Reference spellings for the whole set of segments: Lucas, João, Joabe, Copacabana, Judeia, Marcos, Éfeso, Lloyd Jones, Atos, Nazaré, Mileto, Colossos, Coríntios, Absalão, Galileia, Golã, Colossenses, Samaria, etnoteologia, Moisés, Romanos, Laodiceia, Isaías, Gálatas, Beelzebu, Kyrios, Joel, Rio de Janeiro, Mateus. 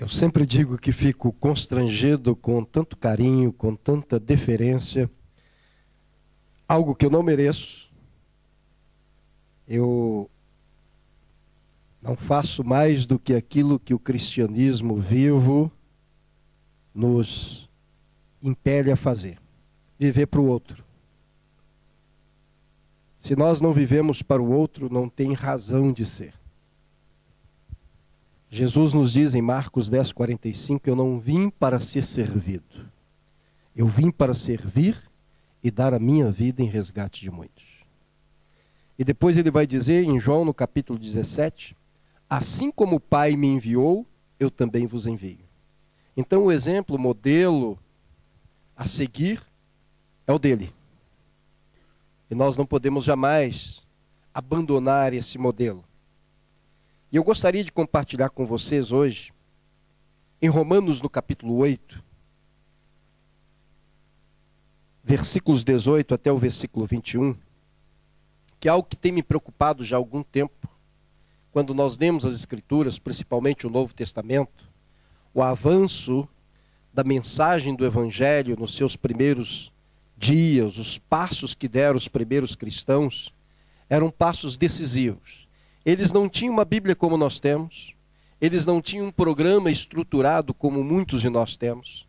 Eu sempre digo que fico constrangido com tanto carinho, com tanta deferência, algo que eu não mereço. Eu não faço mais do que aquilo que o cristianismo vivo nos impele a fazer. Viver para o outro. Se nós não vivemos para o outro, não tem razão de ser. Jesus nos diz em Marcos 10:45, eu não vim para ser servido. Eu vim para servir e dar a minha vida em resgate de muitos. E depois ele vai dizer em João, no capítulo 17, assim como o Pai me enviou, eu também vos envio. Então o exemplo, o modelo a seguir é o dele. E nós não podemos jamais abandonar esse modelo. E eu gostaria de compartilhar com vocês hoje, em Romanos no capítulo 8, versículos 18 até o versículo 21, que é algo que tem me preocupado já há algum tempo, quando nós lemos as Escrituras, principalmente o Novo Testamento, o avanço da mensagem do Evangelho nos seus primeiros dias, os passos que deram os primeiros cristãos, eram passos decisivos. Eles não tinham uma Bíblia como nós temos, eles não tinham um programa estruturado como muitos de nós temos,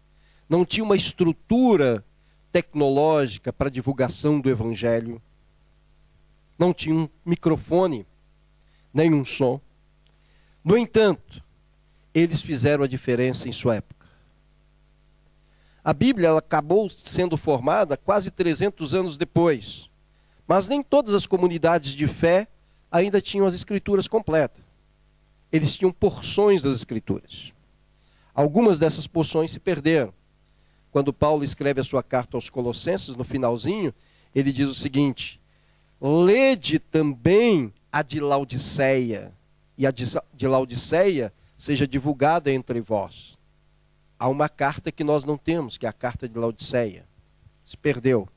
não tinham uma estrutura tecnológica para divulgação do Evangelho, não tinham um microfone, nem um som. No entanto, eles fizeram a diferença em sua época. A Bíblia ela acabou sendo formada quase 300 anos depois, mas nem todas as comunidades de fé ainda tinham as escrituras completas. Eles tinham porções das escrituras. Algumas dessas porções se perderam. Quando Paulo escreve a sua carta aos Colossenses, no finalzinho, ele diz o seguinte, lede também a de Laodiceia, e a de Laodiceia seja divulgada entre vós. Há uma carta que nós não temos, que é a carta de Laodiceia. Se perdeu.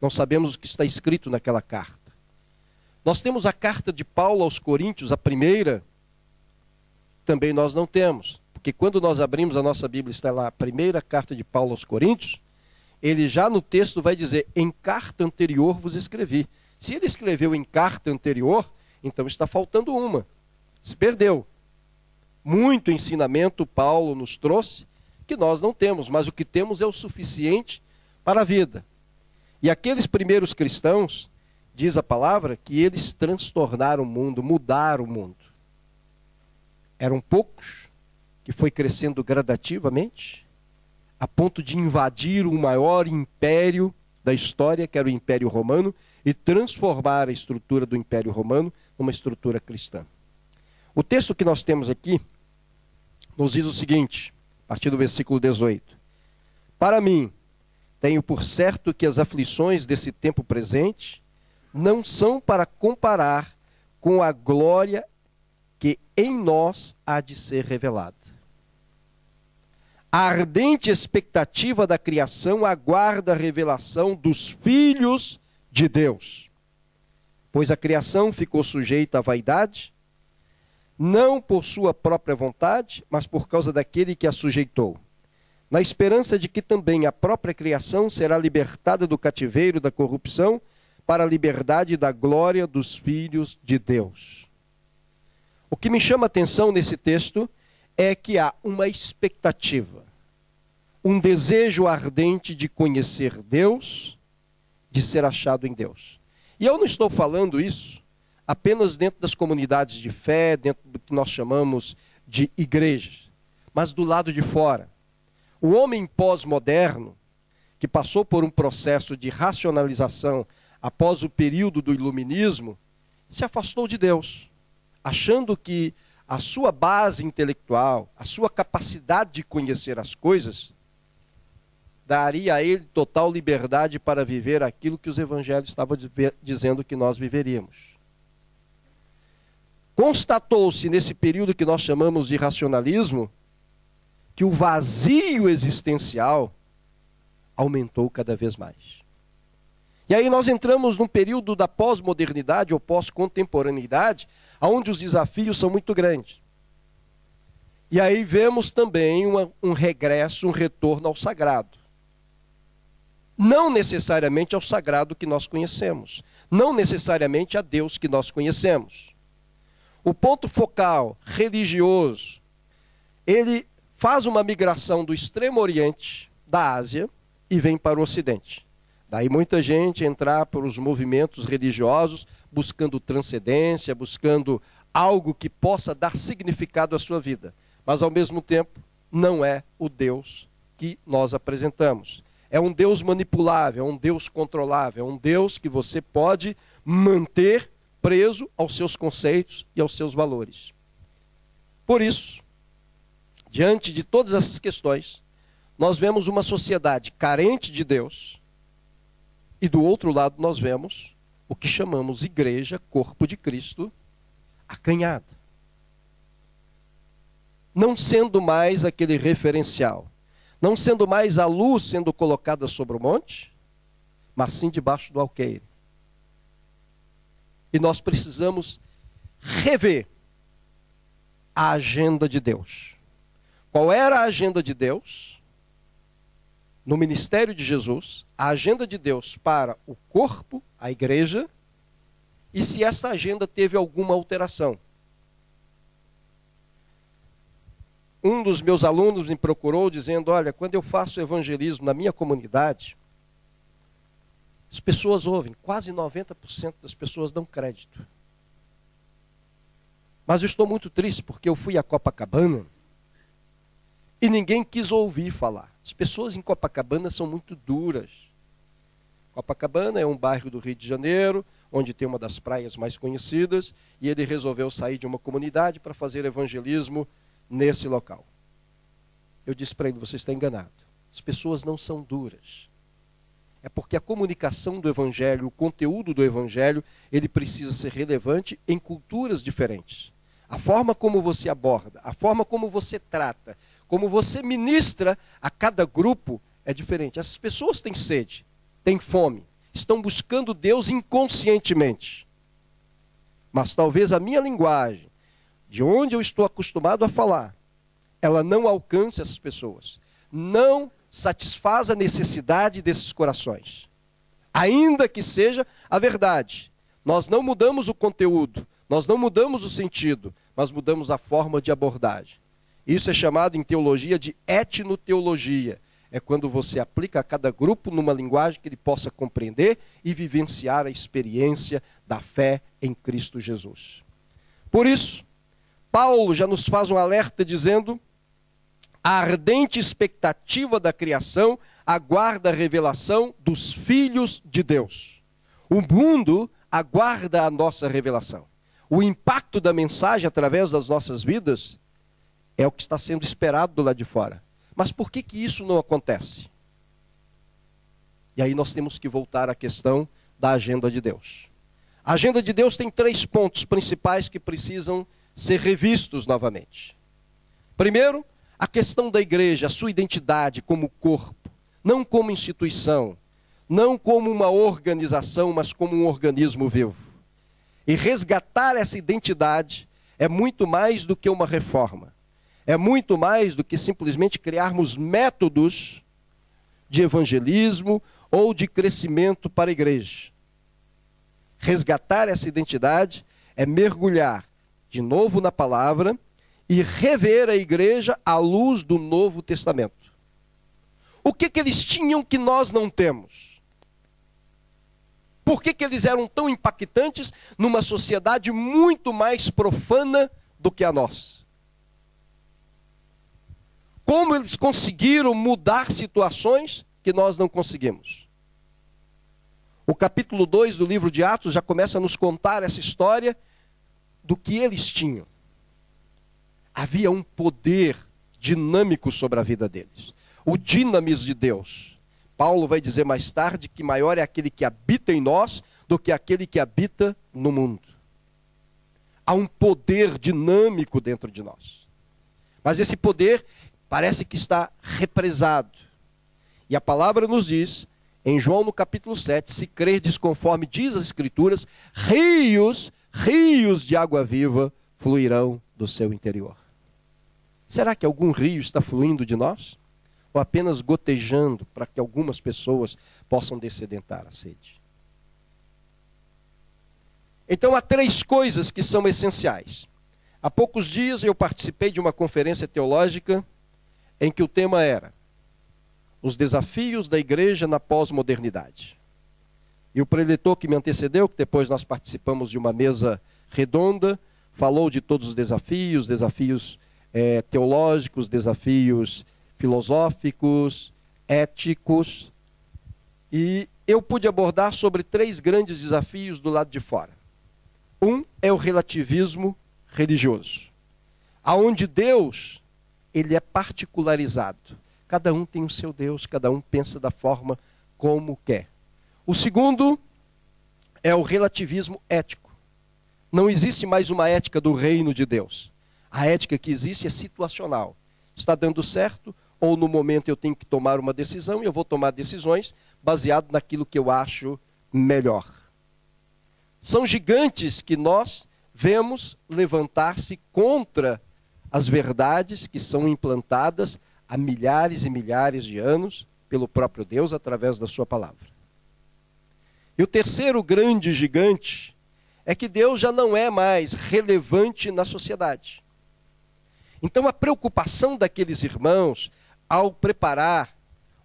Não sabemos o que está escrito naquela carta. Nós temos a carta de Paulo aos Coríntios, a primeira, também nós não temos. Porque quando nós abrimos a nossa Bíblia, está lá a primeira carta de Paulo aos Coríntios, ele já no texto vai dizer, em carta anterior vos escrevi. Se ele escreveu em carta anterior, então está faltando uma. Se perdeu. Muito ensinamento Paulo nos trouxe, que nós não temos, mas o que temos é o suficiente para a vida. E aqueles primeiros cristãos, diz a palavra que eles transtornaram o mundo, mudaram o mundo. Eram poucos, que foi crescendo gradativamente, a ponto de invadir o maior império da história, que era o Império Romano, e transformar a estrutura do Império Romano numa estrutura cristã. O texto que nós temos aqui nos diz o seguinte, a partir do versículo 18. Para mim, tenho por certo que as aflições desse tempo presente não são para comparar com a glória que em nós há de ser revelada. A ardente expectativa da criação aguarda a revelação dos filhos de Deus. Pois a criação ficou sujeita à vaidade, não por sua própria vontade, mas por causa daquele que a sujeitou. Na esperança de que também a própria criação será libertada do cativeiro da corrupção, para a liberdade da glória dos filhos de Deus. O que me chama a atenção nesse texto é que há uma expectativa, um desejo ardente de conhecer Deus, de ser achado em Deus. E eu não estou falando isso apenas dentro das comunidades de fé, dentro do que nós chamamos de igrejas, mas do lado de fora. O homem pós-moderno, que passou por um processo de racionalização, após o período do iluminismo, se afastou de Deus, achando que a sua base intelectual, a sua capacidade de conhecer as coisas, daria a ele total liberdade para viver aquilo que os evangelhos estavam dizendo que nós viveríamos. Constatou-se nesse período que nós chamamos de racionalismo, que o vazio existencial aumentou cada vez mais. E aí nós entramos num período da pós-modernidade ou pós-contemporaneidade, onde os desafios são muito grandes. E aí vemos também um regresso, um retorno ao sagrado. Não necessariamente ao sagrado que nós conhecemos. Não necessariamente a Deus que nós conhecemos. O ponto focal religioso, ele faz uma migração do extremo oriente, da Ásia, e vem para o ocidente. Daí muita gente entrar pelos movimentos religiosos, buscando transcendência, buscando algo que possa dar significado à sua vida. Mas ao mesmo tempo, não é o Deus que nós apresentamos. É um Deus manipulável, é um Deus controlável, é um Deus que você pode manter preso aos seus conceitos e aos seus valores. Por isso, diante de todas essas questões, nós vemos uma sociedade carente de Deus. E do outro lado nós vemos o que chamamos igreja, corpo de Cristo, acanhada. Não sendo mais aquele referencial. Não sendo mais a luz sendo colocada sobre o monte, mas sim debaixo do alqueire. E nós precisamos rever a agenda de Deus. Qual era a agenda de Deus? No ministério de Jesus, a agenda de Deus para o corpo, a igreja, e se essa agenda teve alguma alteração. Um dos meus alunos me procurou dizendo, olha, quando eu faço evangelismo na minha comunidade, as pessoas ouvem, quase 90% das pessoas dão crédito. Mas eu estou muito triste porque eu fui a Copacabana e ninguém quis ouvir falar. As pessoas em Copacabana são muito duras. Copacabana é um bairro do Rio de Janeiro, onde tem uma das praias mais conhecidas, e ele resolveu sair de uma comunidade para fazer evangelismo nesse local. Eu disse para ele, você está enganado. As pessoas não são duras. É porque a comunicação do evangelho, o conteúdo do evangelho, ele precisa ser relevante em culturas diferentes. A forma como você aborda, a forma como você trata, como você ministra a cada grupo é diferente. Essas pessoas têm sede, têm fome, estão buscando Deus inconscientemente. Mas talvez a minha linguagem, de onde eu estou acostumado a falar, ela não alcance essas pessoas. Não satisfaz a necessidade desses corações. Ainda que seja a verdade. Nós não mudamos o conteúdo, nós não mudamos o sentido, mas mudamos a forma de abordagem. Isso é chamado em teologia de etnoteologia. É quando você aplica a cada grupo numa linguagem que ele possa compreender e vivenciar a experiência da fé em Cristo Jesus. Por isso, Paulo já nos faz um alerta dizendo: a ardente expectativa da criação aguarda a revelação dos filhos de Deus. O mundo aguarda a nossa revelação. O impacto da mensagem através das nossas vidas é o que está sendo esperado do lado de fora. Mas por que que isso não acontece? E aí nós temos que voltar à questão da agenda de Deus. A agenda de Deus tem 3 pontos principais que precisam ser revistos novamente. Primeiro, a questão da igreja, a sua identidade como corpo. Não como instituição, não como uma organização, mas como um organismo vivo. E resgatar essa identidade é muito mais do que uma reforma. É muito mais do que simplesmente criarmos métodos de evangelismo ou de crescimento para a igreja. Resgatar essa identidade é mergulhar de novo na palavra e rever a igreja à luz do Novo Testamento. O que que eles tinham que nós não temos? Por que que eles eram tão impactantes numa sociedade muito mais profana do que a nossa? Como eles conseguiram mudar situações que nós não conseguimos? O capítulo 2 do livro de Atos já começa a nos contar essa história do que eles tinham. Havia um poder dinâmico sobre a vida deles. O dinamismo de Deus. Paulo vai dizer mais tarde que maior é aquele que habita em nós do que aquele que habita no mundo. Há um poder dinâmico dentro de nós. Mas esse poder parece que está represado. E a palavra nos diz, em João no capítulo 7, se crerdes conforme diz as Escrituras, rios de água viva fluirão do seu interior. Será que algum rio está fluindo de nós? Ou apenas gotejando para que algumas pessoas possam dessedentar a sede? Então, há três coisas que são essenciais. Há poucos dias eu participei de uma conferência teológica em que o tema era os desafios da igreja na pós-modernidade. E o preletor que me antecedeu, que depois nós participamos de uma mesa redonda, falou de todos os desafios, desafios teológicos, desafios filosóficos, éticos. E eu pude abordar sobre três grandes desafios do lado de fora. Um é o relativismo religioso, aonde Deus ele é particularizado. Cada um tem o seu Deus, cada um pensa da forma como quer. O segundo é o relativismo ético. Não existe mais uma ética do reino de Deus. A ética que existe é situacional. Está dando certo, ou no momento eu tenho que tomar uma decisão, e eu vou tomar decisões baseado naquilo que eu acho melhor. São gigantes que nós vemos levantar-se contra as verdades que são implantadas há milhares e milhares de anos pelo próprio Deus através da sua palavra. E o terceiro grande gigante é que Deus já não é mais relevante na sociedade. Então a preocupação daqueles irmãos ao preparar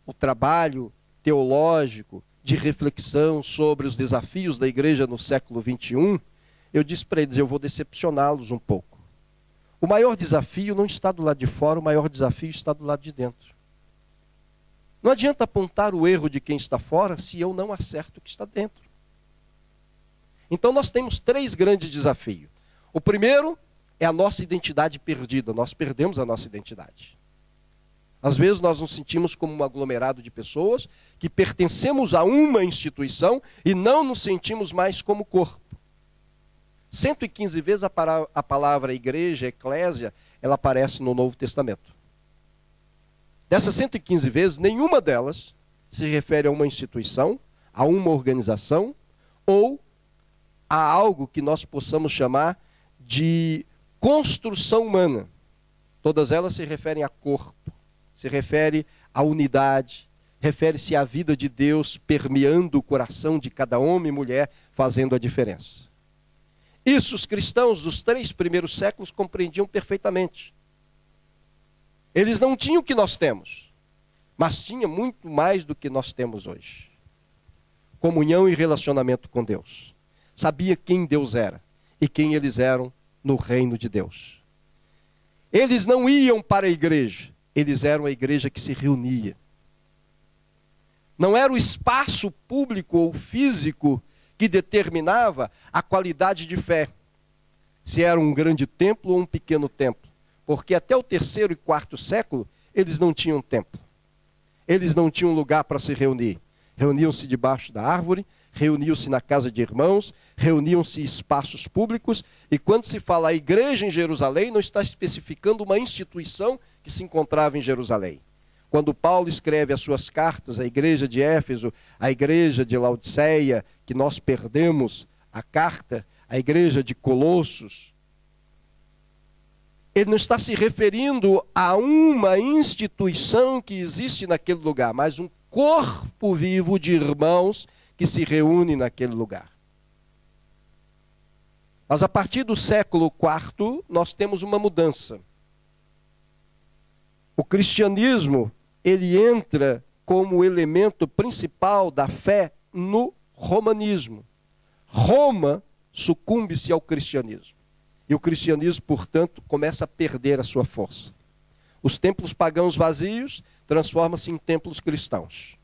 o trabalho teológico de reflexão sobre os desafios da igreja no século XXI, eu disse para eles, eu vou decepcioná-los um pouco. O maior desafio não está do lado de fora, o maior desafio está do lado de dentro. Não adianta apontar o erro de quem está fora se eu não acerto o que está dentro. Então nós temos três grandes desafios. O primeiro é a nossa identidade perdida. Nós perdemos a nossa identidade. Às vezes nós nos sentimos como um aglomerado de pessoas que pertencemos a uma instituição e não nos sentimos mais como corpo. 115 vezes a palavra igreja, eclésia, ela aparece no Novo Testamento. Dessas 115 vezes, nenhuma delas se refere a uma instituição, a uma organização, ou a algo que nós possamos chamar de construção humana. Todas elas se referem a corpo, se refere à unidade, refere-se à vida de Deus permeando o coração de cada homem e mulher, fazendo a diferença. Isso os cristãos dos três primeiros séculos compreendiam perfeitamente. Eles não tinham o que nós temos, mas tinham muito mais do que nós temos hoje. Comunhão e relacionamento com Deus. Sabia quem Deus era e quem eles eram no reino de Deus. Eles não iam para a igreja, eles eram a igreja que se reunia. Não era o espaço público ou físico que determinava a qualidade de fé, se era um grande templo ou um pequeno templo. Porque até o terceiro e quarto século, eles não tinham templo. Eles não tinham lugar para se reunir. Reuniam-se debaixo da árvore, reuniam-se na casa de irmãos, reuniam-se em espaços públicos. E quando se fala a igreja em Jerusalém, não está especificando uma instituição que se encontrava em Jerusalém. Quando Paulo escreve as suas cartas à igreja de Éfeso, à igreja de Laodiceia, que nós perdemos a carta, à igreja de Colossos, ele não está se referindo a uma instituição que existe naquele lugar, mas um corpo vivo de irmãos que se reúne naquele lugar. Mas a partir do século IV, nós temos uma mudança. O cristianismo ele entra como elemento principal da fé no romanismo. Roma sucumbe-se ao cristianismo. E o cristianismo, portanto, começa a perder a sua força. Os templos pagãos vazios transformam-se em templos cristãos.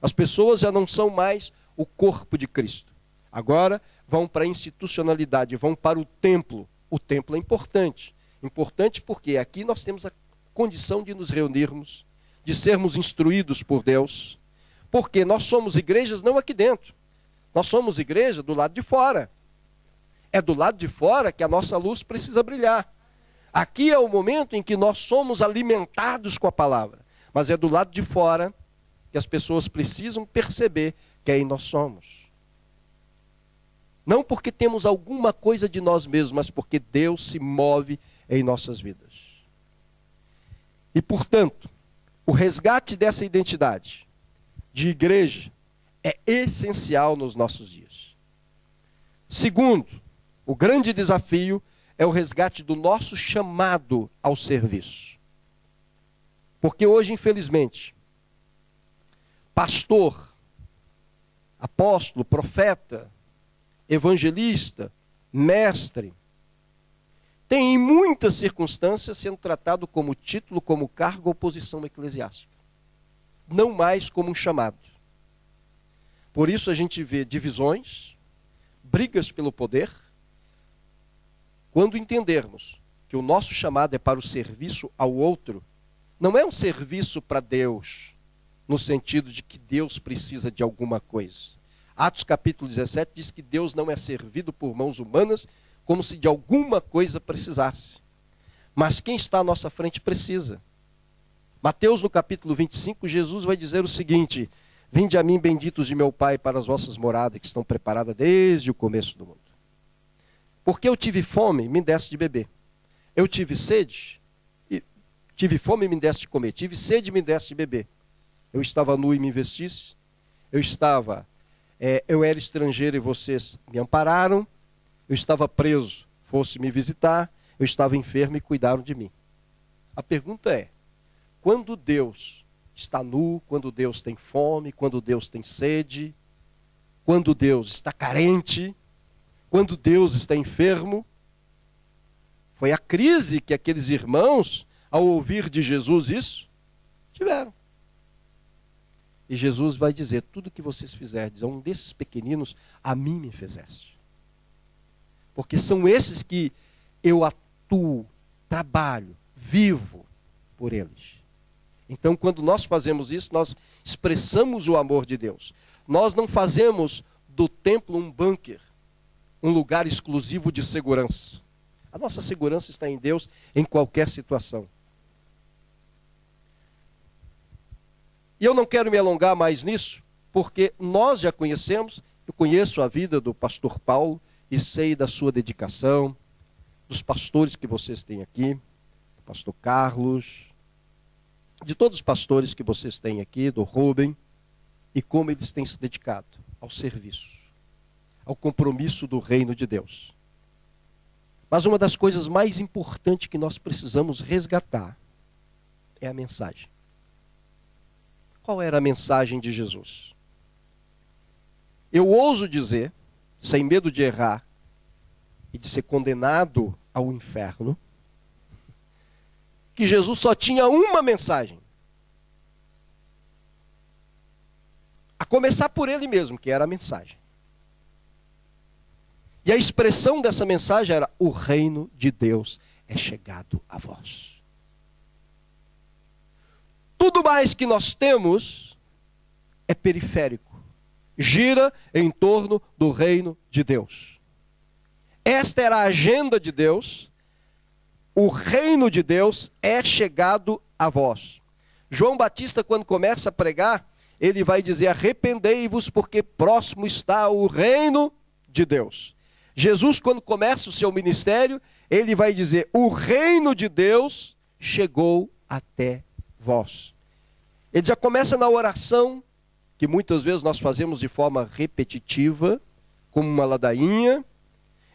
As pessoas já não são mais o corpo de Cristo. Agora vão para a institucionalidade, vão para o templo. O templo é importante. Importante porque aqui nós temos a condição de nos reunirmos, de sermos instruídos por Deus, porque nós somos igrejas não aqui dentro, nós somos igreja do lado de fora. É do lado de fora que a nossa luz precisa brilhar. Aqui é o momento em que nós somos alimentados com a palavra, mas é do lado de fora que as pessoas precisam perceber quem nós somos. Não porque temos alguma coisa de nós mesmos, mas porque Deus se move em nossas vidas. E, portanto, o resgate dessa identidade de igreja é essencial nos nossos dias. Segundo, o grande desafio é o resgate do nosso chamado ao serviço. Porque hoje, infelizmente, pastor, apóstolo, profeta, evangelista, mestre, tem em muitas circunstâncias sendo tratado como título, como cargo ou posição eclesiástica. Não mais como um chamado. Por isso a gente vê divisões, brigas pelo poder, quando entendermos que o nosso chamado é para o serviço ao outro, não é um serviço para Deus, no sentido de que Deus precisa de alguma coisa. Atos capítulo 17 diz que Deus não é servido por mãos humanas, como se de alguma coisa precisasse. Mas quem está à nossa frente precisa. Mateus, no capítulo 25, Jesus vai dizer o seguinte: vinde a mim, benditos de meu Pai, para as vossas moradas, que estão preparadas desde o começo do mundo. Porque eu tive fome, me deste de beber. Eu tive sede, e tive fome e me deste de comer. Tive sede e me deste de beber. Eu estava nu e me vestiste. Eu era estrangeiro e vocês me ampararam. Eu estava preso, fosse me visitar. Eu estava enfermo e cuidaram de mim. A pergunta é, quando Deus está nu, quando Deus tem fome, quando Deus tem sede, quando Deus está carente, quando Deus está enfermo? Foi a crise que aqueles irmãos, ao ouvir de Jesus isso, tiveram. E Jesus vai dizer, tudo que vocês fizerdes a um desses pequeninos, a mim me fizeste. Porque são esses que eu atuo, trabalho, vivo por eles. Então, quando nós fazemos isso, nós expressamos o amor de Deus. Nós não fazemos do templo um bunker, um lugar exclusivo de segurança. A nossa segurança está em Deus em qualquer situação. E eu não quero me alongar mais nisso, porque nós já conhecemos, eu conheço a vida do pastor Paulo e sei da sua dedicação, dos pastores que vocês têm aqui, pastor Carlos, de todos os pastores que vocês têm aqui, do Rubem, e como eles têm se dedicado ao serviço, ao compromisso do reino de Deus. Mas uma das coisas mais importantes que nós precisamos resgatar é a mensagem. Qual era a mensagem de Jesus? Eu ouso dizer, sem medo de errar e de ser condenado ao inferno, que Jesus só tinha uma mensagem. A começar por ele mesmo, que era a mensagem. E a expressão dessa mensagem era: o reino de Deus é chegado a vós. Tudo mais que nós temos é periférico. Gira em torno do reino de Deus. Esta era a agenda de Deus. O reino de Deus é chegado a vós. João Batista, quando começa a pregar, ele vai dizer: arrependei-vos porque próximo está o reino de Deus. Jesus, quando começa o seu ministério, ele vai dizer: o reino de Deus chegou até vós. Ele já começa na oração, que muitas vezes nós fazemos de forma repetitiva, como uma ladainha,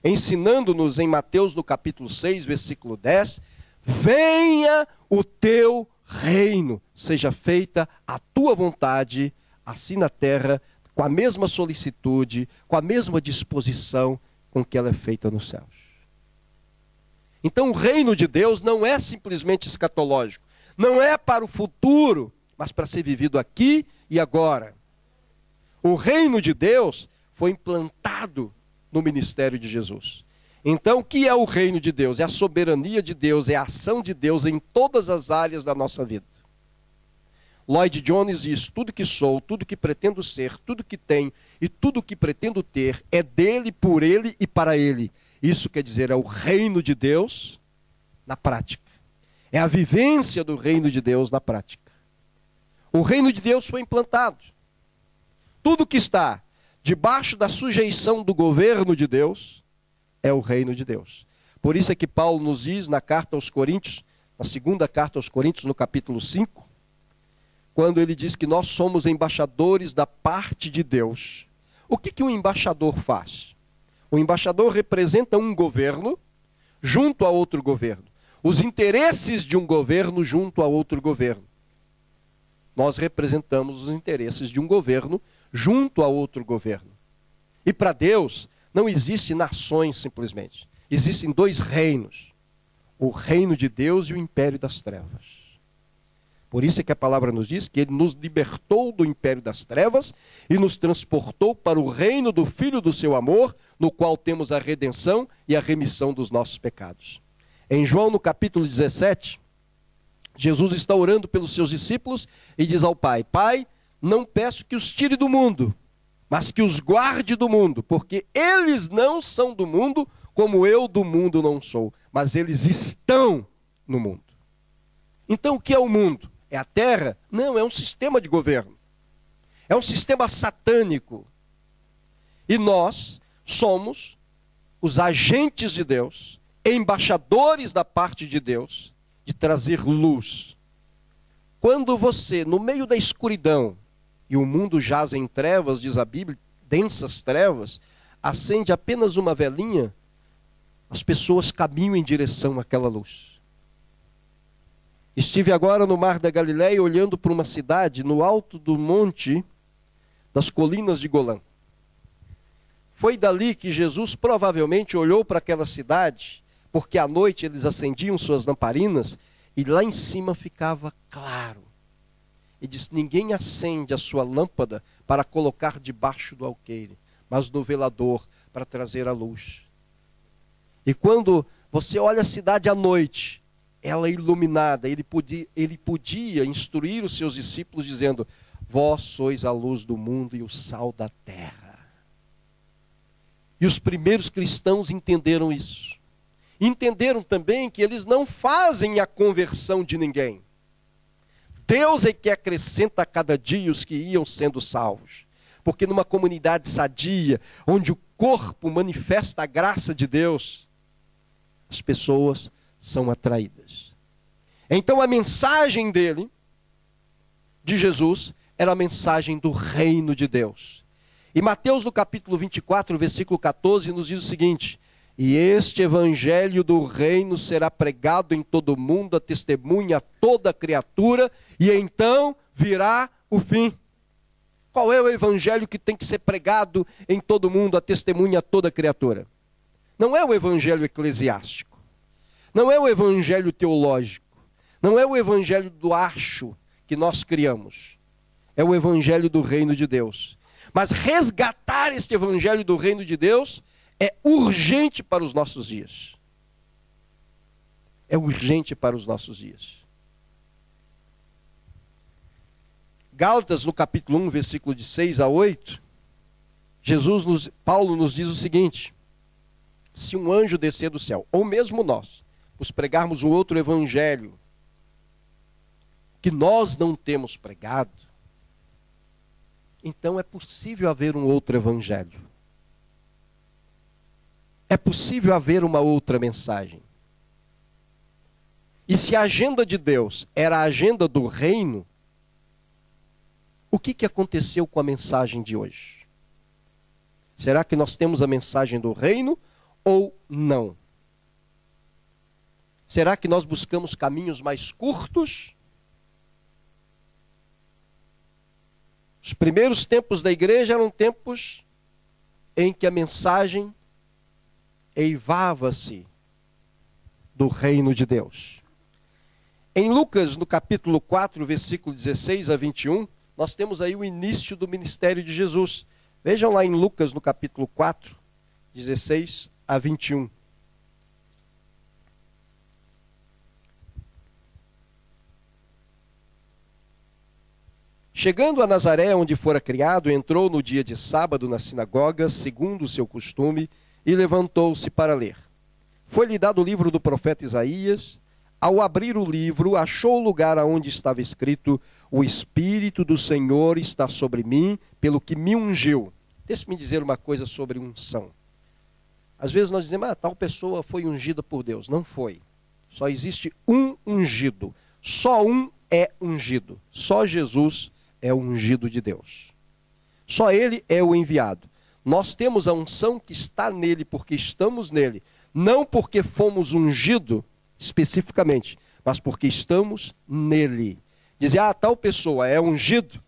ensinando-nos em Mateus no capítulo 6, versículo 10, venha o teu reino, seja feita a tua vontade, assim na terra, com a mesma solicitude, com a mesma disposição com que ela é feita nos céus. Então o reino de Deus não é simplesmente escatológico. Não é para o futuro, mas para ser vivido aqui e agora. O reino de Deus foi implantado no ministério de Jesus. Então, o que é o reino de Deus? É a soberania de Deus, é a ação de Deus em todas as áreas da nossa vida. Lloyd Jones diz: tudo que sou, tudo que pretendo ser, tudo que tenho e tudo que pretendo ter é dele, por ele e para ele. Isso quer dizer, é o reino de Deus na prática. É a vivência do reino de Deus na prática. O reino de Deus foi implantado. Tudo que está debaixo da sujeição do governo de Deus é o reino de Deus. Por isso é que Paulo nos diz na carta aos Coríntios, na segunda carta aos Coríntios, no capítulo 5, quando ele diz que nós somos embaixadores da parte de Deus. O que que um embaixador faz? O embaixador representa um governo junto a outro governo. Os interesses de um governo junto a outro governo. Nós representamos os interesses de um governo junto a outro governo. E para Deus não existem nações simplesmente. Existem dois reinos. O reino de Deus e o império das trevas. Por isso é que a palavra nos diz que ele nos libertou do império das trevas e nos transportou para o reino do Filho do seu amor, no qual temos a redenção e a remissão dos nossos pecados. Em João, no capítulo 17, Jesus está orando pelos seus discípulos e diz ao Pai: Pai, não peço que os tire do mundo, mas que os guarde do mundo, porque eles não são do mundo, como eu do mundo não sou, mas eles estão no mundo. Então, o que é o mundo? É a terra? Não, é um sistema de governo. É um sistema satânico. E nós somos os agentes de Deus, embaixadores da parte de Deus, de trazer luz. Quando você, no meio da escuridão, e o mundo jaz em trevas, diz a Bíblia, densas trevas, acende apenas uma velinha, as pessoas caminham em direção àquela luz. Estive agora no mar da Galileia olhando para uma cidade no alto do monte das colinas de Golã. Foi dali que Jesus provavelmente olhou para aquela cidade, porque à noite eles acendiam suas lamparinas e lá em cima ficava claro. E disse: ninguém acende a sua lâmpada para colocar debaixo do alqueire, mas no velador para trazer a luz. E quando você olha a cidade à noite, ela iluminada, ele podia instruir os seus discípulos dizendo: vós sois a luz do mundo e o sal da terra. E os primeiros cristãos entenderam isso. Entenderam também que eles não fazem a conversão de ninguém. Deus é que acrescenta a cada dia os que iam sendo salvos. Porque numa comunidade sadia, onde o corpo manifesta a graça de Deus, as pessoas são atraídas. Então a mensagem dele, de Jesus, era a mensagem do reino de Deus. E Mateus, no capítulo 24, versículo 14, nos diz o seguinte: e este evangelho do reino será pregado em todo o mundo, a testemunha a toda criatura, e então virá o fim. Qual é o evangelho que tem que ser pregado em todo o mundo, a testemunha a toda criatura? Não é o evangelho eclesiástico. Não é o evangelho teológico, não é o evangelho do acho que nós criamos. É o evangelho do reino de Deus. Mas resgatar este evangelho do reino de Deus é urgente para os nossos dias. É urgente para os nossos dias. Gálatas, no capítulo 1, versículo de 6 a 8, Paulo nos diz o seguinte: se um anjo descer do céu, ou mesmo nós, os pregarmos um outro evangelho que nós não temos pregado, então é possível haver um outro evangelho. É possível haver uma outra mensagem. E se a agenda de Deus era a agenda do reino, o que aconteceu com a mensagem de hoje? Será que nós temos a mensagem do reino ou não? Será que nós buscamos caminhos mais curtos? Os primeiros tempos da igreja eram tempos em que a mensagem eivava-se do reino de Deus. Em Lucas, no capítulo 4, versículo 16 a 21, nós temos aí o início do ministério de Jesus. Vejam lá em Lucas, no capítulo 4, 16 a 21. Chegando a Nazaré, onde fora criado, entrou no dia de sábado na sinagoga, segundo o seu costume, e levantou-se para ler. Foi-lhe dado o livro do profeta Isaías. Ao abrir o livro, achou o lugar aonde estava escrito: o Espírito do Senhor está sobre mim, pelo que me ungiu. Deixe-me dizer uma coisa sobre unção. Às vezes nós dizemos: tal pessoa foi ungida por Deus. Não foi. Só existe um ungido. Só um é ungido. Só Jesus é o ungido de Deus. Só ele é o enviado. Nós temos a unção que está nele, porque estamos nele. Não porque fomos ungidos especificamente, mas porque estamos nele. Dizer, ah, tal pessoa é ungido,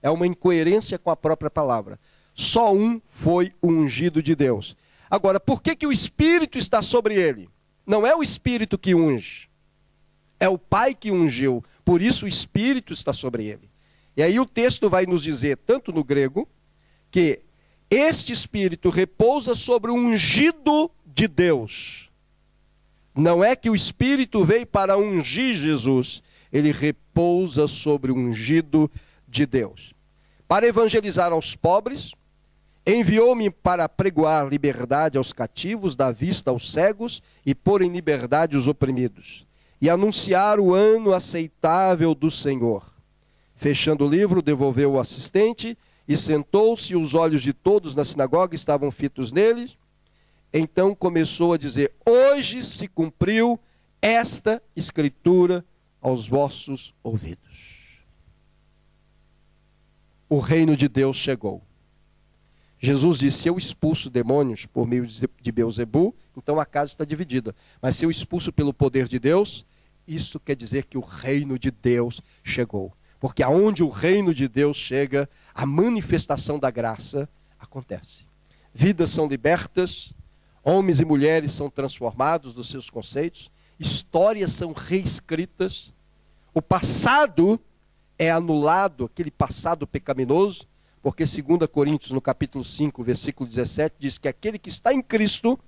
é uma incoerência com a própria palavra. Só um foi o ungido de Deus. Agora, por que que o Espírito está sobre ele? Não é o Espírito que unge, é o Pai que ungiu. Por isso o Espírito está sobre ele. E aí o texto vai nos dizer, tanto no grego, que este Espírito repousa sobre o ungido de Deus. Não é que o Espírito veio para ungir Jesus, ele repousa sobre o ungido de Deus. Para evangelizar aos pobres, enviou-me para pregoar liberdade aos cativos, dar vista aos cegos e pôr em liberdade os oprimidos. E anunciar o ano aceitável do Senhor. Fechando o livro, devolveu o assistente e sentou-se, os olhos de todos na sinagoga estavam fitos neles. Então começou a dizer, hoje se cumpriu esta escritura aos vossos ouvidos. O reino de Deus chegou. Jesus disse, se eu expulso demônios por meio de Beelzebu, então a casa está dividida. Mas se eu expulso pelo poder de Deus, isso quer dizer que o reino de Deus chegou. Porque aonde o reino de Deus chega, a manifestação da graça acontece. Vidas são libertas, homens e mulheres são transformados dos seus conceitos, histórias são reescritas, o passado é anulado, aquele passado pecaminoso, porque 2 Coríntios, no capítulo 5, versículo 17, diz que aquele que está em Cristo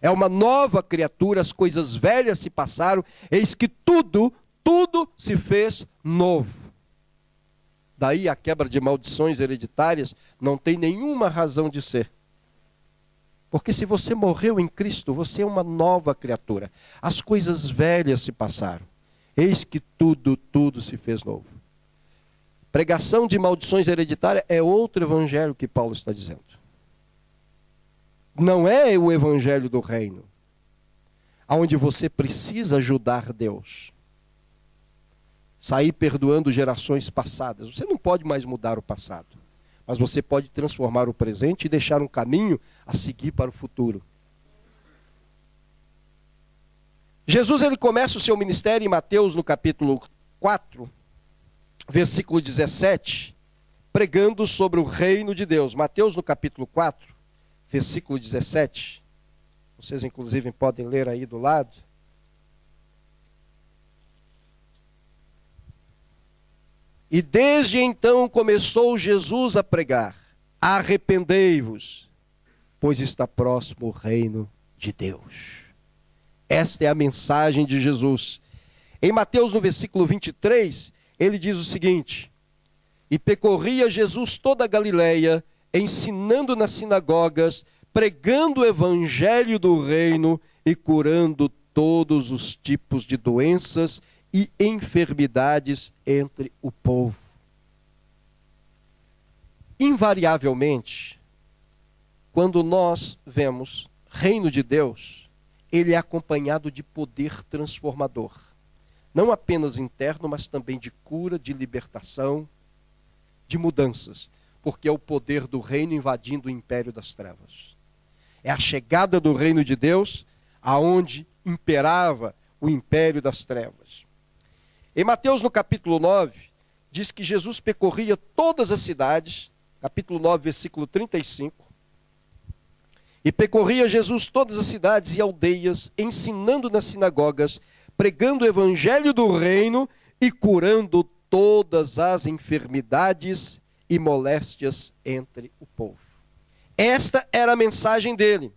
é uma nova criatura, as coisas velhas se passaram, eis que tudo se fez novo. Daí a quebra de maldições hereditárias não tem nenhuma razão de ser. Porque se você morreu em Cristo, você é uma nova criatura. As coisas velhas se passaram. Eis que tudo se fez novo. Pregação de maldições hereditárias é outro evangelho que Paulo está dizendo. Não é o evangelho do reino, onde você precisa ajudar Deus. Sair perdoando gerações passadas. Você não pode mais mudar o passado. Mas você pode transformar o presente e deixar um caminho a seguir para o futuro. Jesus, ele começa o seu ministério em Mateus, no capítulo 4, versículo 17, pregando sobre o reino de Deus. Mateus, no capítulo 4, versículo 17. Vocês, inclusive, podem ler aí do lado. E desde então começou Jesus a pregar, arrependei-vos, pois está próximo o reino de Deus. Esta é a mensagem de Jesus. Em Mateus, no versículo 23, ele diz o seguinte, e percorria Jesus toda a Galileia, ensinando nas sinagogas, pregando o evangelho do reino e curando todos os tipos de doenças e enfermidades entre o povo. Invariavelmente, quando nós vemos reino de Deus, ele é acompanhado de poder transformador. Não apenas interno, mas também de cura, de libertação, de mudanças. Porque é o poder do reino invadindo o império das trevas. É a chegada do reino de Deus, aonde imperava o império das trevas. Em Mateus, no capítulo 9, diz que Jesus percorria todas as cidades, capítulo 9, versículo 35, e percorria Jesus todas as cidades e aldeias, ensinando nas sinagogas, pregando o evangelho do reino e curando todas as enfermidades e moléstias entre o povo. Esta era a mensagem dele.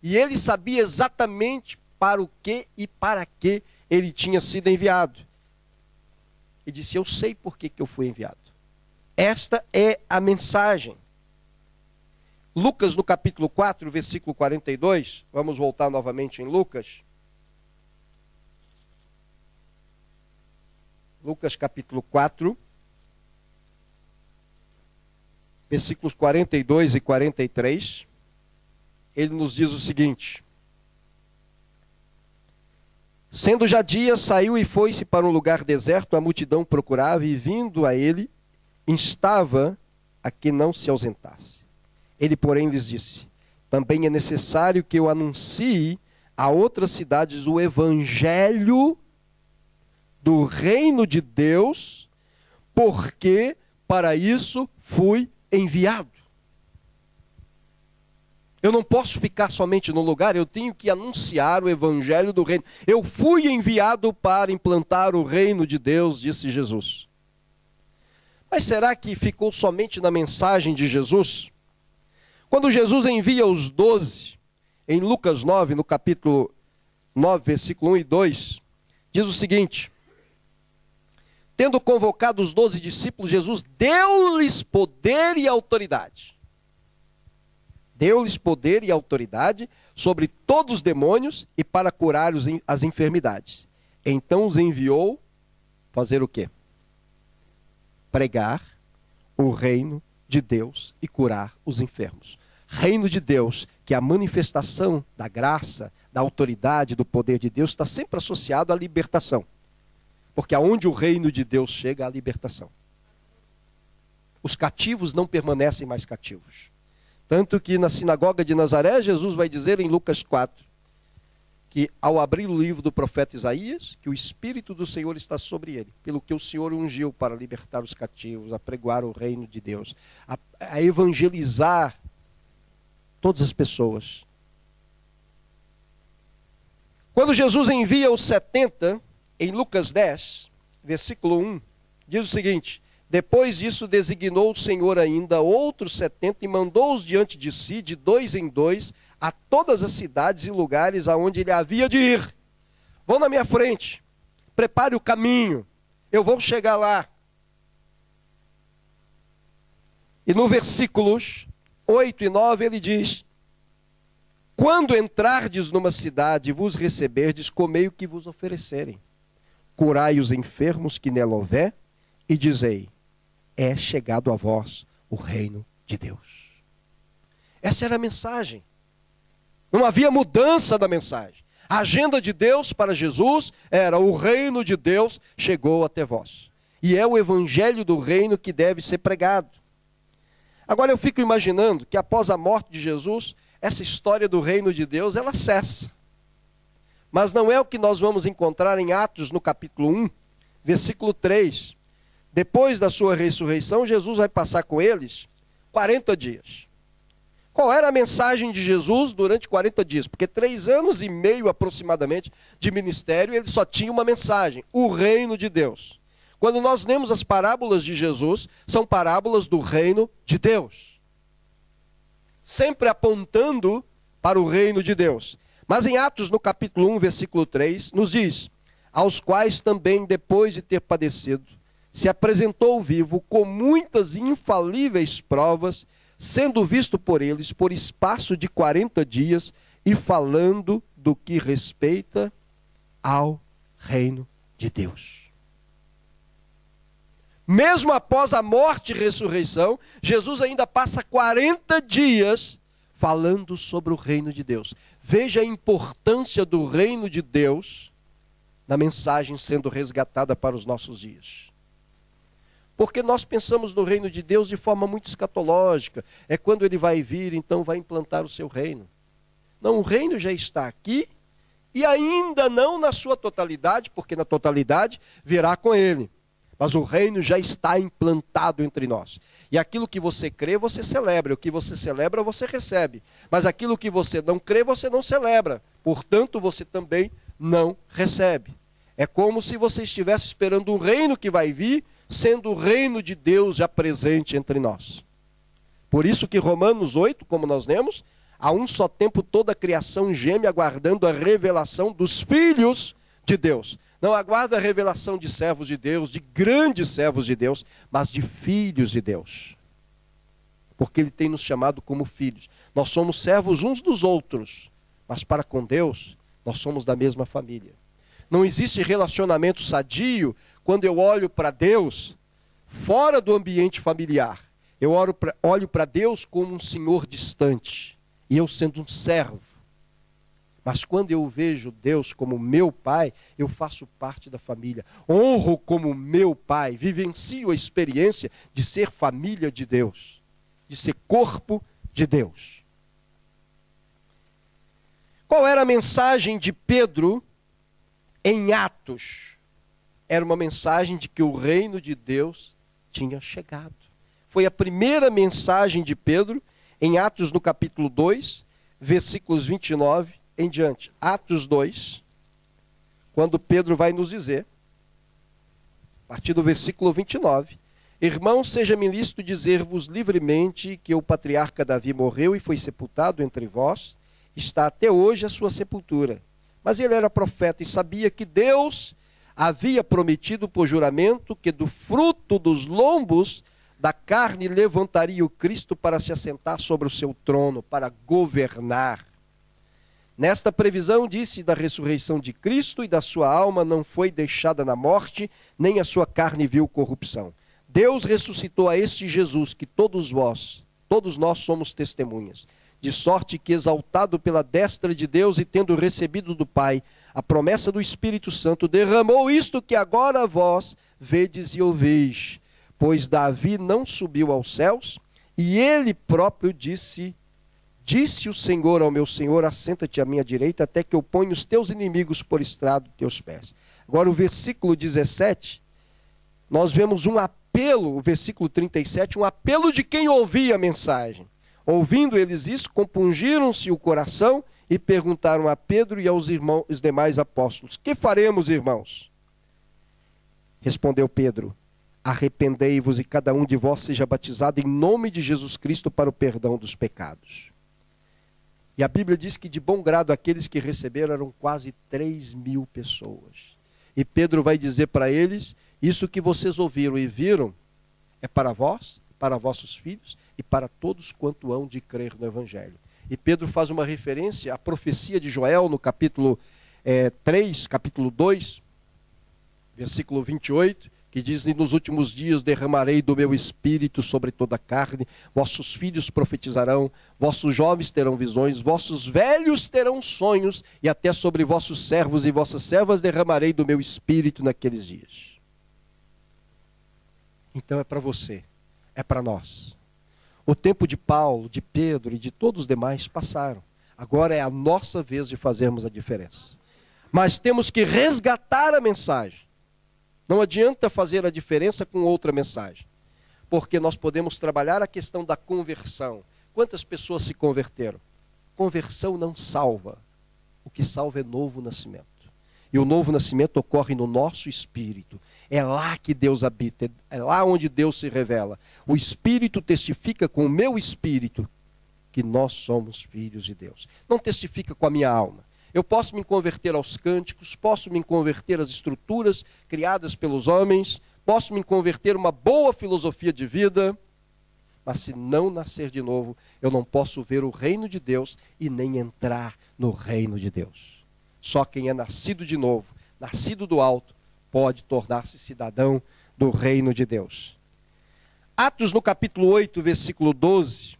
E ele sabia exatamente para o que e para que ele tinha sido enviado. E disse, eu sei por que eu fui enviado. Esta é a mensagem. Lucas, no capítulo 4, versículo 42. Vamos voltar novamente em Lucas. Lucas, capítulo 4. Versículos 42 e 43. Ele nos diz o seguinte. Sendo já dia, saiu e foi-se para um lugar deserto, a multidão procurava e, vindo a ele, instava a que não se ausentasse. Ele, porém, lhes disse: também é necessário que eu anuncie a outras cidades o evangelho do reino de Deus, porque para isso fui enviado. Eu não posso ficar somente no lugar, eu tenho que anunciar o evangelho do reino. Eu fui enviado para implantar o reino de Deus, disse Jesus. Mas será que ficou somente na mensagem de Jesus? Quando Jesus envia os 12, em Lucas 9, no capítulo 9, versículo 1 e 2, diz o seguinte: tendo convocado os 12 discípulos, Jesus deu-lhes poder e autoridade. Deu-lhes poder e autoridade sobre todos os demônios e para curar as enfermidades. Então os enviou fazer o quê? Pregar o reino de Deus e curar os enfermos. Reino de Deus, que é a manifestação da graça, da autoridade, do poder de Deus, está sempre associado à libertação. Porque aonde o reino de Deus chega, há libertação. Os cativos não permanecem mais cativos. Tanto que na sinagoga de Nazaré, Jesus vai dizer em Lucas 4, que ao abrir o livro do profeta Isaías, que o Espírito do Senhor está sobre ele, pelo que o Senhor ungiu para libertar os cativos, a pregoar o reino de Deus, a evangelizar todas as pessoas. Quando Jesus envia os 70, em Lucas 10, versículo 1, diz o seguinte: depois disso designou o Senhor ainda outros 70 e mandou-os diante de si, de dois em dois, a todas as cidades e lugares aonde ele havia de ir. Vão na minha frente, prepare o caminho, eu vou chegar lá. E no versículos 8 e 9 ele diz: quando entrardes numa cidade e vos receberdes, comei o que vos oferecerem. Curai os enfermos que nela houver e dizei: é chegado a vós o reino de Deus. Essa era a mensagem. Não havia mudança da mensagem. A agenda de Deus para Jesus era: o reino de Deus chegou até vós. E é o evangelho do reino que deve ser pregado. Agora eu fico imaginando que após a morte de Jesus, essa história do reino de Deus, ela cessa. Mas não é o que nós vamos encontrar em Atos no capítulo 1, versículo 3. Depois da sua ressurreição, Jesus vai passar com eles 40 dias. Qual era a mensagem de Jesus durante 40 dias? Porque 3 anos e meio aproximadamente de ministério, ele só tinha uma mensagem: o reino de Deus. Quando nós lemos as parábolas de Jesus, são parábolas do reino de Deus. Sempre apontando para o reino de Deus. Mas em Atos, no capítulo 1, versículo 3, nos diz: aos quais também, depois de ter padecido, se apresentou vivo com muitas infalíveis provas, sendo visto por eles por espaço de 40 dias e falando do que respeita ao reino de Deus. Mesmo após a morte e ressurreição, Jesus ainda passa 40 dias falando sobre o reino de Deus. Veja a importância do reino de Deus na mensagem sendo resgatada para os nossos dias. Porque nós pensamos no reino de Deus de forma muito escatológica. É quando ele vai vir, então vai implantar o seu reino. Não, o reino já está aqui e ainda não na sua totalidade, porque na totalidade virá com ele. Mas o reino já está implantado entre nós. E aquilo que você crê, você celebra. O que você celebra, você recebe. Mas aquilo que você não crê, você não celebra. Portanto, você também não recebe. É como se você estivesse esperando um reino que vai vir, sendo o reino de Deus já presente entre nós. Por isso que Romanos 8, como nós lemos, há um só tempo toda a criação geme aguardando a revelação dos filhos de Deus. Não aguarda a revelação de servos de Deus, de grandes servos de Deus, mas de filhos de Deus. Porque ele tem nos chamado como filhos. Nós somos servos uns dos outros, mas para com Deus, nós somos da mesma família. Não existe relacionamento sadio quando eu olho para Deus fora do ambiente familiar. Eu olho para Deus como um senhor distante e eu sendo um servo. Mas quando eu vejo Deus como meu Pai, eu faço parte da família. Honro como meu Pai, vivencio a experiência de ser família de Deus, de ser corpo de Deus. Qual era a mensagem de Pedro em Atos? Era uma mensagem de que o reino de Deus tinha chegado. Foi a primeira mensagem de Pedro em Atos no capítulo 2, versículos 29 em diante. Atos 2, quando Pedro vai nos dizer, a partir do versículo 29, irmãos, seja-me lícito dizer-vos livremente que o patriarca Davi morreu e foi sepultado entre vós, está até hoje a sua sepultura. Mas ele era profeta e sabia que Deus havia prometido por juramento que do fruto dos lombos da carne levantaria o Cristo para se assentar sobre o seu trono, para governar. Nesta previsão disse da ressurreição de Cristo, e da sua alma não foi deixada na morte, nem a sua carne viu corrupção. Deus ressuscitou a este Jesus, que todos nós somos testemunhas. De sorte que, exaltado pela destra de Deus e tendo recebido do Pai a promessa do Espírito Santo, derramou isto que agora vós vedes e ouvis. Pois Davi não subiu aos céus, e ele próprio disse o Senhor ao meu Senhor, assenta-te à minha direita, até que eu ponha os teus inimigos por estrado de teus pés. Agora o versículo 17, nós vemos um apelo, o versículo 37, um apelo de quem ouvia a mensagem. Ouvindo eles isso, compungiram-se o coração e perguntaram a Pedro e aos irmãos, os demais apóstolos: que faremos, irmãos? Respondeu Pedro: arrependei-vos e cada um de vós seja batizado em nome de Jesus Cristo para o perdão dos pecados. E a Bíblia diz que de bom grado aqueles que receberam eram quase 3.000 pessoas. E Pedro vai dizer para eles: isso que vocês ouviram e viram é para vós, para vossos filhos e para todos quanto hão de crer no Evangelho. E Pedro faz uma referência à profecia de Joel no capítulo 3, capítulo 2, versículo 28, que diz: e nos últimos dias derramarei do meu espírito sobre toda a carne, vossos filhos profetizarão, vossos jovens terão visões, vossos velhos terão sonhos, e até sobre vossos servos e vossas servas derramarei do meu espírito naqueles dias. Então é para você. É para nós. O tempo de Paulo, de Pedro e de todos os demais passaram. Agora é a nossa vez de fazermos a diferença. Mas temos que resgatar a mensagem. Não adianta fazer a diferença com outra mensagem. Porque nós podemos trabalhar a questão da conversão. Quantas pessoas se converteram? Conversão não salva. O que salva é novo nascimento. E o novo nascimento ocorre no nosso espírito. É lá que Deus habita, é lá onde Deus se revela. O Espírito testifica com o meu espírito que nós somos filhos de Deus. Não testifica com a minha alma. Eu posso me converter aos cânticos, posso me converter às estruturas criadas pelos homens, posso me converter a uma boa filosofia de vida, mas se não nascer de novo, eu não posso ver o reino de Deus e nem entrar no reino de Deus. Só quem é nascido de novo, nascido do alto, pode tornar-se cidadão do reino de Deus. Atos no capítulo 8, versículo 12,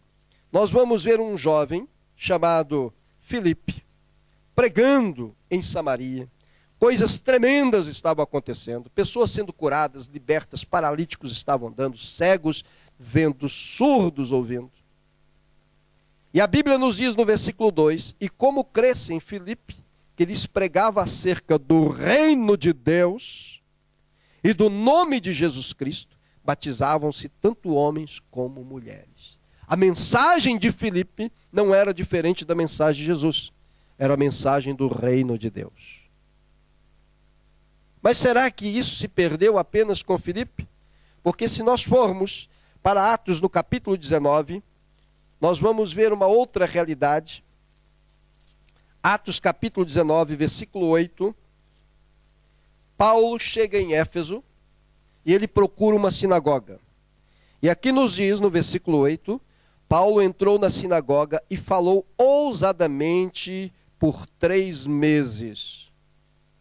nós vamos ver um jovem chamado Filipe, pregando em Samaria. Coisas tremendas estavam acontecendo, pessoas sendo curadas, libertas, paralíticos estavam andando, cegos vendo, surdos ouvindo. E a Bíblia nos diz no versículo 2, e como cresce em Filipe, que lhes pregava acerca do reino de Deus e do nome de Jesus Cristo, batizavam-se tanto homens como mulheres. A mensagem de Filipe não era diferente da mensagem de Jesus. Era a mensagem do reino de Deus. Mas será que isso se perdeu apenas com Filipe? Porque se nós formos para Atos no capítulo 19, nós vamos ver uma outra realidade. Atos capítulo 19, versículo 8, Paulo chega em Éfeso e ele procura uma sinagoga. E aqui nos diz, no versículo 8, Paulo entrou na sinagoga e falou ousadamente por 3 meses.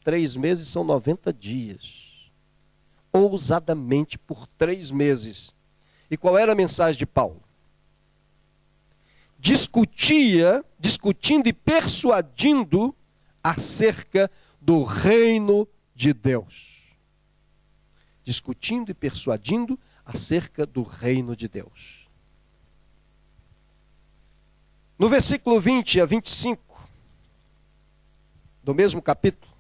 3 meses são 90 dias. Ousadamente por 3 meses. E qual era a mensagem de Paulo? discutindo e persuadindo acerca do reino de Deus. Discutindo e persuadindo acerca do reino de Deus. No versículo 20 a 25 do mesmo capítulo,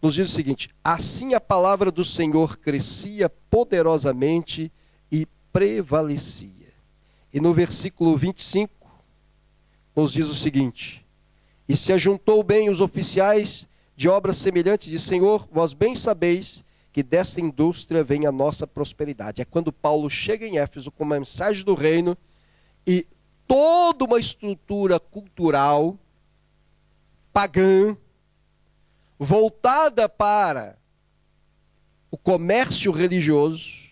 nos diz o seguinte: assim a palavra do Senhor crescia poderosamente e prevalecia. E no versículo 25 nos diz o seguinte: e se ajuntou bem os oficiais de obras semelhantes de Senhor, vós bem sabeis que dessa indústria vem a nossa prosperidade. É quando Paulo chega em Éfeso com uma mensagem do reino e toda uma estrutura cultural pagã, voltada para o comércio religioso,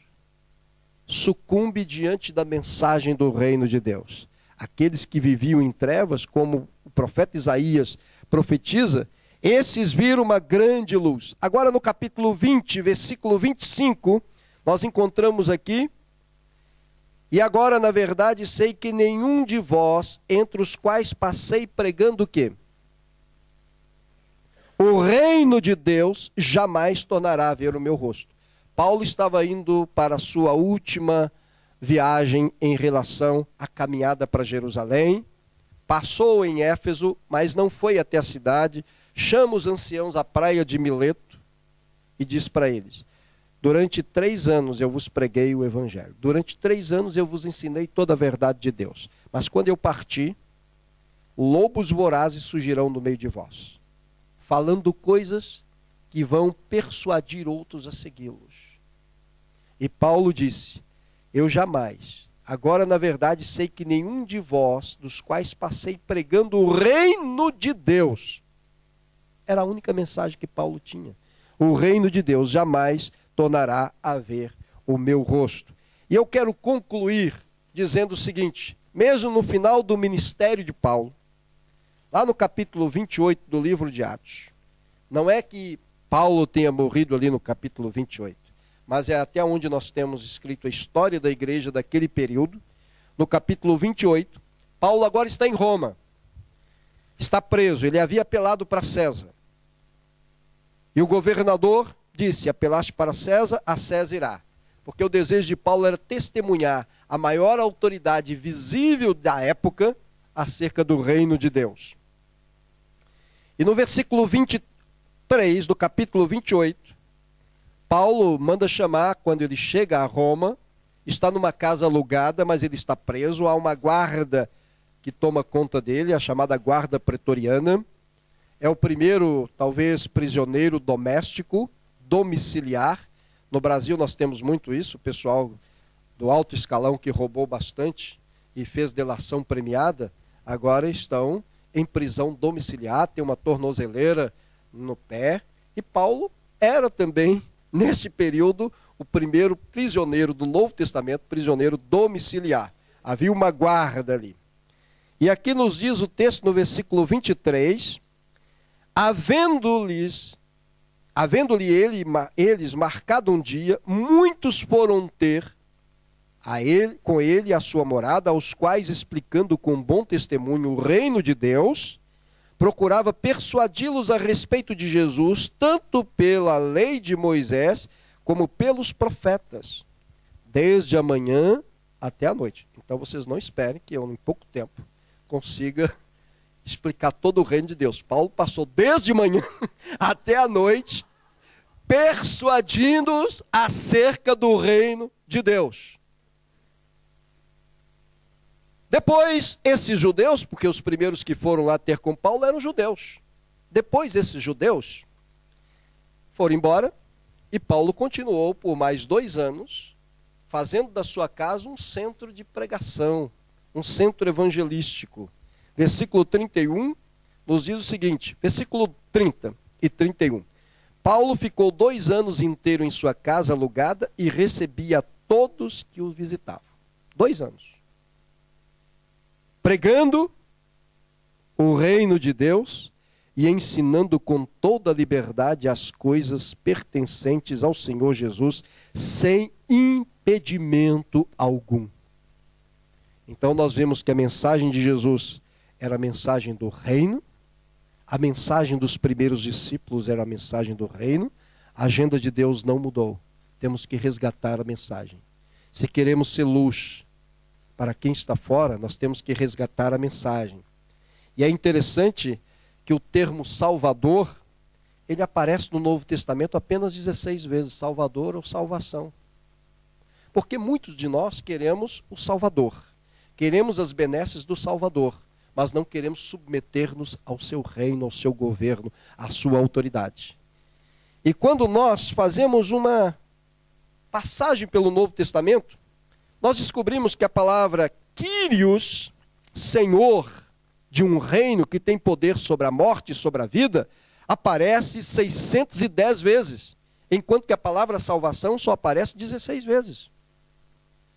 sucumbe diante da mensagem do reino de Deus. Aqueles que viviam em trevas, como o profeta Isaías profetiza, esses viram uma grande luz. Agora no capítulo 20, versículo 25, nós encontramos aqui: e agora, na verdade, sei que nenhum de vós, entre os quais passei pregando o quê? O reino de Deus, jamais tornará a ver o meu rosto. Paulo estava indo para a sua última viagem em relação à caminhada para Jerusalém. Passou em Éfeso, mas não foi até a cidade. Chama os anciãos à praia de Mileto e diz para eles: durante 3 anos eu vos preguei o evangelho. Durante 3 anos eu vos ensinei toda a verdade de Deus. Mas quando eu partir, lobos vorazes surgirão no meio de vós, falando coisas que vão persuadir outros a segui-los. E Paulo disse: eu jamais, agora na verdade sei que nenhum de vós, dos quais passei pregando o reino de Deus, era a única mensagem que Paulo tinha. O reino de Deus jamais tornará a ver o meu rosto. E eu quero concluir dizendo o seguinte: mesmo no final do ministério de Paulo, lá no capítulo 28 do livro de Atos, não é que Paulo tenha morrido ali no capítulo 28, mas é até onde nós temos escrito a história da igreja daquele período. No capítulo 28, Paulo agora está em Roma, está preso, ele havia apelado para César. E o governador disse: apelaste para César, a César irá. Porque o desejo de Paulo era testemunhar a maior autoridade visível da época acerca do reino de Deus. E no versículo 23 do capítulo 28, Paulo manda chamar, quando ele chega a Roma, está numa casa alugada, mas ele está preso, há uma guarda que toma conta dele, a chamada guarda pretoriana. É o primeiro, talvez, prisioneiro doméstico, domiciliar. No Brasil nós temos muito isso, o pessoal do alto escalão que roubou bastante e fez delação premiada, agora estão em prisão domiciliar, tem uma tornozeleira no pé. E Paulo era também, nesse período, o primeiro prisioneiro do Novo Testamento, prisioneiro domiciliar. Havia uma guarda ali. E aqui nos diz o texto no versículo 23, havendo-lhes marcado um dia, muitos foram ter a ele, com ele e a sua morada, aos quais, explicando com bom testemunho o reino de Deus, procurava persuadi-los a respeito de Jesus, tanto pela lei de Moisés, como pelos profetas, desde a manhã até a noite. Então vocês não esperem que eu, em pouco tempo, consiga explicar todo o reino de Deus. Paulo passou desde manhã até a noite, persuadindo-os acerca do reino de Deus. Depois, esses judeus, porque os primeiros que foram lá ter com Paulo eram judeus. Depois, esses judeus foram embora e Paulo continuou por mais 2 anos, fazendo da sua casa um centro de pregação, um centro evangelístico. Versículo 31 nos diz o seguinte, versículo 30 e 31. Paulo ficou 2 anos inteiro em sua casa alugada e recebia todos que o visitavam. 2 anos. Pregando o reino de Deus e ensinando com toda a liberdade as coisas pertencentes ao Senhor Jesus, sem impedimento algum. Então nós vemos que a mensagem de Jesus era a mensagem do reino, a mensagem dos primeiros discípulos era a mensagem do reino, a agenda de Deus não mudou. Temos que resgatar a mensagem. Se queremos ser luz para quem está fora, nós temos que resgatar a mensagem. E é interessante que o termo Salvador, ele aparece no Novo Testamento apenas 16 vezes, Salvador ou salvação. Porque muitos de nós queremos o Salvador, queremos as benesses do Salvador, mas não queremos submeter-nos ao seu reino, ao seu governo, à sua autoridade. E quando nós fazemos uma passagem pelo Novo Testamento, nós descobrimos que a palavra Kyrios, Senhor de um reino que tem poder sobre a morte e sobre a vida, aparece 610 vezes, enquanto que a palavra salvação só aparece 16 vezes.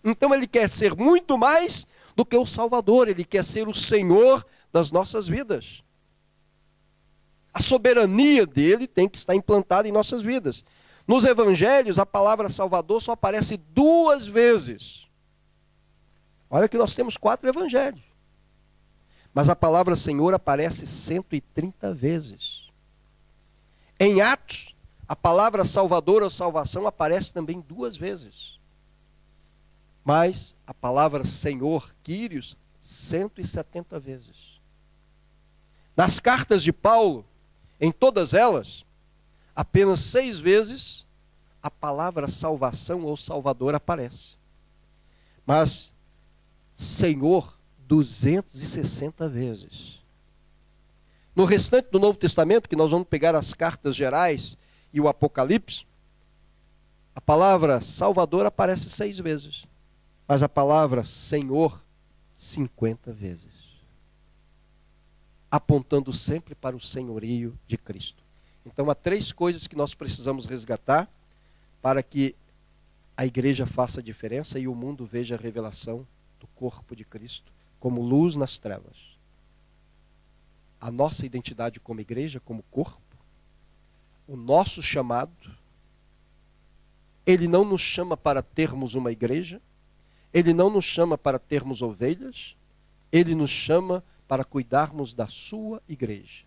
Então ele quer ser muito mais do que o Salvador, ele quer ser o Senhor das nossas vidas. A soberania dele tem que estar implantada em nossas vidas. Nos evangelhos, a palavra Salvador só aparece 2 vezes. Olha que nós temos 4 evangelhos. Mas a palavra Senhor aparece 130 vezes. Em Atos, a palavra Salvador ou salvação aparece também 2 vezes. Mas a palavra Senhor, Kyrios, 170 vezes. Nas cartas de Paulo, em todas elas, apenas 6 vezes a palavra salvação ou salvador aparece. Mas Senhor, 260 vezes. No restante do Novo Testamento, que nós vamos pegar as cartas gerais e o Apocalipse, a palavra Salvador aparece 6 vezes. Mas a palavra Senhor, 50 vezes. Apontando sempre para o senhorio de Cristo. Então há 3 coisas que nós precisamos resgatar para que a igreja faça a diferença e o mundo veja a revelação do corpo de Cristo como luz nas trevas. A nossa identidade como igreja, como corpo, o nosso chamado. Ele não nos chama para termos uma igreja, ele não nos chama para termos ovelhas, ele nos chama para cuidarmos da sua igreja.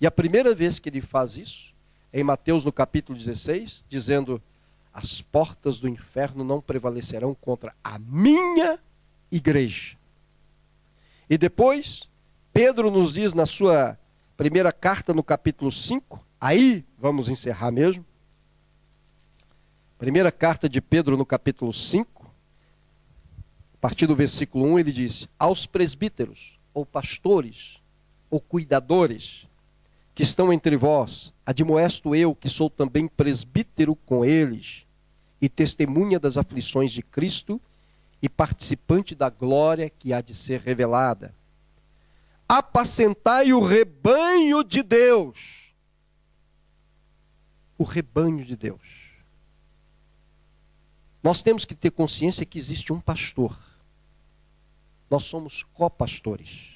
E a primeira vez que ele faz isso, é em Mateus no capítulo 16, dizendo, as portas do inferno não prevalecerão contra a minha igreja. E depois, Pedro nos diz na sua primeira carta no capítulo 5, aí vamos encerrar mesmo. Primeira carta de Pedro no capítulo 5, a partir do versículo 1, ele diz, aos presbíteros, ou pastores, ou cuidadores, que estão entre vós, admoesto eu, que sou também presbítero com eles, e testemunha das aflições de Cristo, e participante da glória que há de ser revelada. Apacentai o rebanho de Deus. O rebanho de Deus. Nós temos que ter consciência que existe um pastor. Nós somos copastores.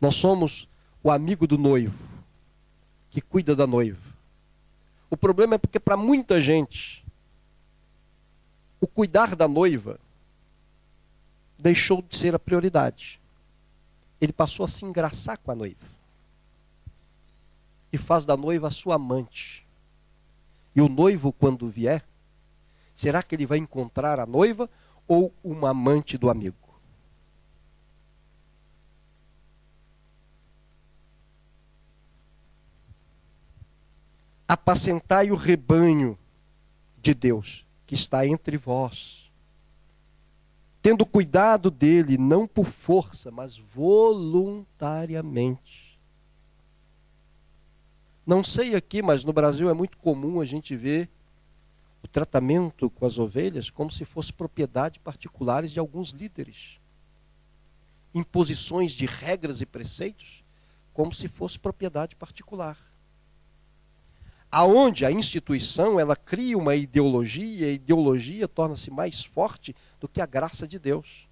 Nós somos o amigo do noivo, que cuida da noiva. O problema é porque para muita gente, o cuidar da noiva deixou de ser a prioridade. Ele passou a se engraçar com a noiva. E faz da noiva a sua amante. E o noivo, quando vier, será que ele vai encontrar a noiva ou uma amante do amigo? Apacentai o rebanho de Deus, que está entre vós, tendo cuidado dele, não por força, mas voluntariamente. Não sei aqui, mas no Brasil é muito comum a gente ver o tratamento com as ovelhas como se fosse propriedade particulares de alguns líderes. Imposições de regras e preceitos como se fosse propriedade particular. Aonde a instituição, ela cria uma ideologia, e a ideologia torna-se mais forte do que a graça de Deus.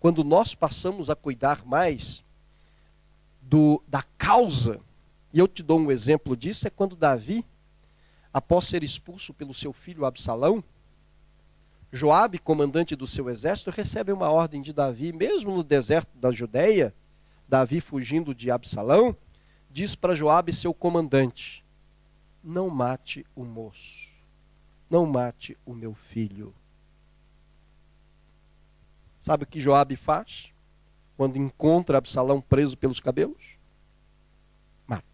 Quando nós passamos a cuidar mais da causa, e eu te dou um exemplo disso, é quando Davi, após ser expulso pelo seu filho Absalão, Joabe, comandante do seu exército, recebe uma ordem de Davi, mesmo no deserto da Judeia, Davi fugindo de Absalão, diz para Joabe, seu comandante, não mate o moço, não mate o meu filho. Sabe o que Joabe faz quando encontra Absalão preso pelos cabelos? Mata.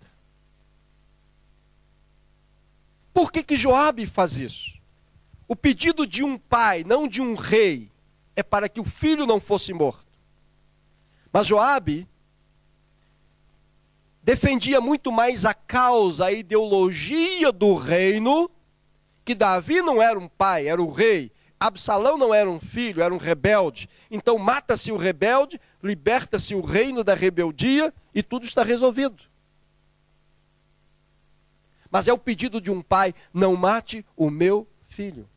Por que Joabe faz isso? O pedido de um pai, não de um rei, é para que o filho não fosse morto. Mas Joabe defendia muito mais a causa, a ideologia do reino, que Davi não era um pai, era um rei. Absalão não era um filho, era um rebelde. Então mata-se o rebelde, liberta-se o reino da rebeldia e tudo está resolvido. Mas é o pedido de um pai, não mate o meu filho.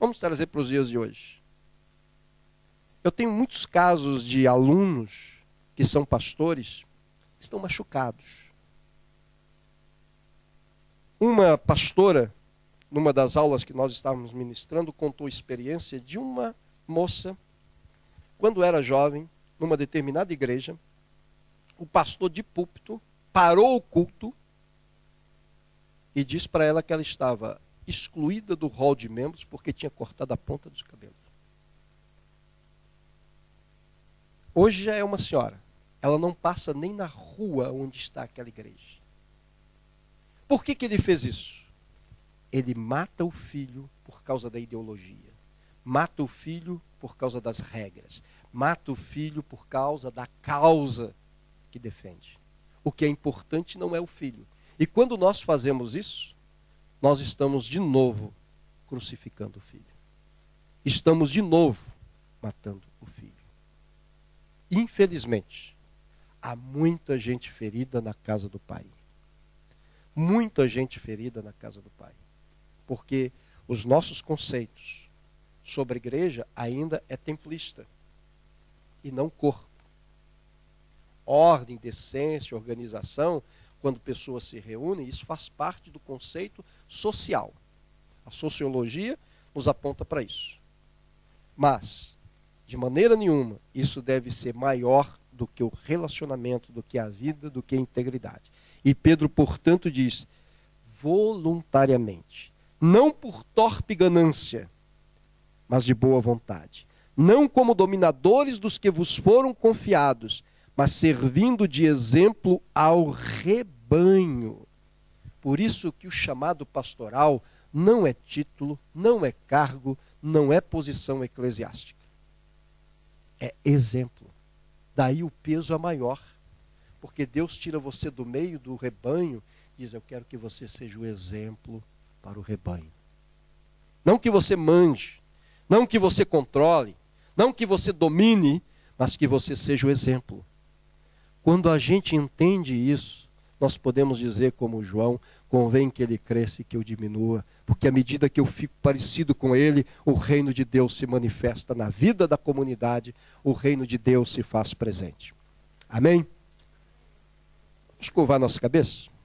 Vamos trazer para os dias de hoje. Eu tenho muitos casos de alunos que são pastores, estão machucados. Uma pastora, numa das aulas que nós estávamos ministrando, contou a experiência de uma moça, quando era jovem, numa determinada igreja, o pastor de púlpito parou o culto e disse para ela que ela estava excluída do rol de membros porque tinha cortado a ponta dos cabelos. Hoje já é uma senhora. Ela não passa nem na rua onde está aquela igreja. Por que ele fez isso? Ele mata o filho por causa da ideologia. Mata o filho por causa das regras. Mata o filho por causa da causa que defende. O que é importante não é o filho. E quando nós fazemos isso, nós estamos de novo crucificando o filho. Estamos de novo matando o filho. Infelizmente, há muita gente ferida na casa do pai. Muita gente ferida na casa do pai. Porque os nossos conceitos sobre a igreja ainda é templista e não corpo. Ordem, decência, organização, quando pessoas se reúnem, isso faz parte do conceito social. A sociologia nos aponta para isso. Mas, de maneira nenhuma, isso deve ser maior do que o relacionamento, do que a vida, do que a integridade. E Pedro, portanto, diz, voluntariamente, não por torpe ganância, mas de boa vontade. Não como dominadores dos que vos foram confiados, mas servindo de exemplo ao rebanho. Por isso que o chamado pastoral não é título, não é cargo, não é posição eclesiástica. É exemplo. Daí o peso é maior. Porque Deus tira você do meio do rebanho e diz, eu quero que você seja o exemplo para o rebanho. Não que você mande, não que você controle, não que você domine, mas que você seja o exemplo. Quando a gente entende isso, nós podemos dizer como João, convém que ele cresça e que eu diminua, porque à medida que eu fico parecido com ele, o reino de Deus se manifesta na vida da comunidade, o reino de Deus se faz presente. Amém? Vamos curvar nossa cabeça?